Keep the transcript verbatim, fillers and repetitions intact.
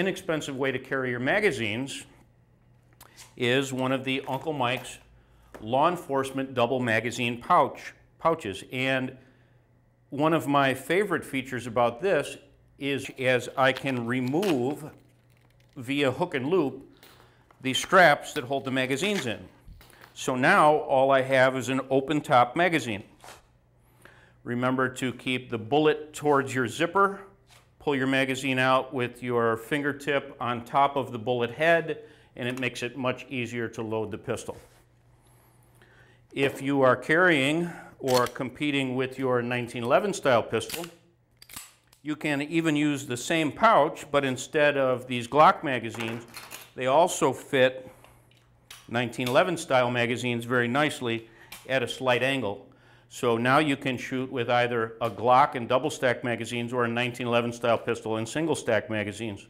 inexpensive way to carry your magazines is one of the Uncle Mike's law enforcement double magazine pouch pouches. And one of my favorite features about this is as I can remove via hook and loop the straps that hold the magazines in. So now all I have is an open top magazine. Remember to keep the bullet towards your zipper. Pull your magazine out with your fingertip on top of the bullet head, and it makes it much easier to load the pistol. If you are carrying or competing with your nineteen eleven style pistol, you can even use the same pouch, but instead of these Glock magazines, they also fit nineteen eleven style magazines very nicely at a slight angle. So now you can shoot with either a Glock and double stack magazines or a nineteen eleven style pistol and single stack magazines.